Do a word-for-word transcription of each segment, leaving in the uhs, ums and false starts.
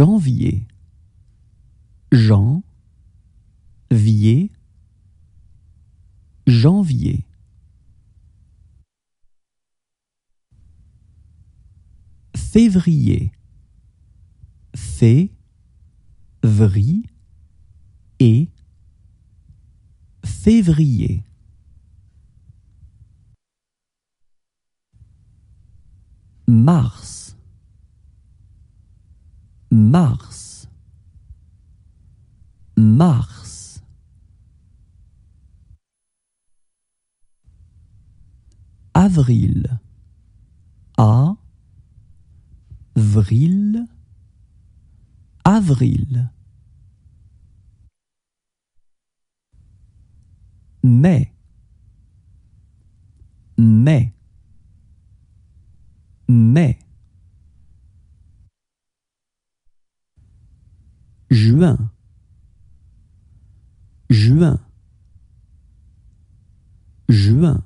janvier, Jean, vier, janvier. Février, fé, vri, et, février. Mars, mars, mars. Avril, a, vril, avril. Mai, mai, mai. Juin, juin, juin.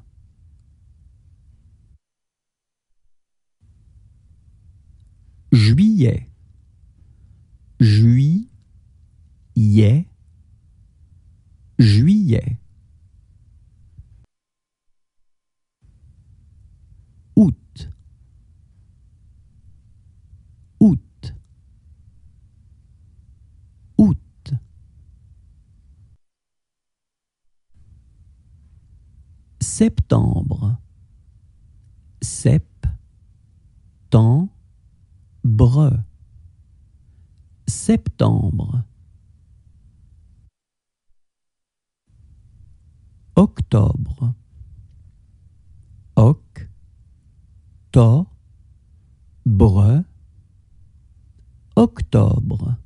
Juillet, juillet, juillet. Août, août, août. Septembre, septembre, bre, septembre. Octobre, oc, to, bre, octobre.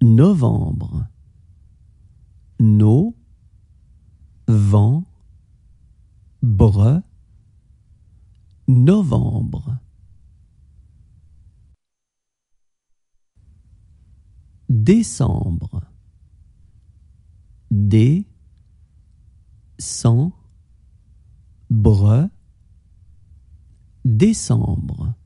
Novembre, no, vent, bre, novembre. Décembre, dé, cent, bre, décembre.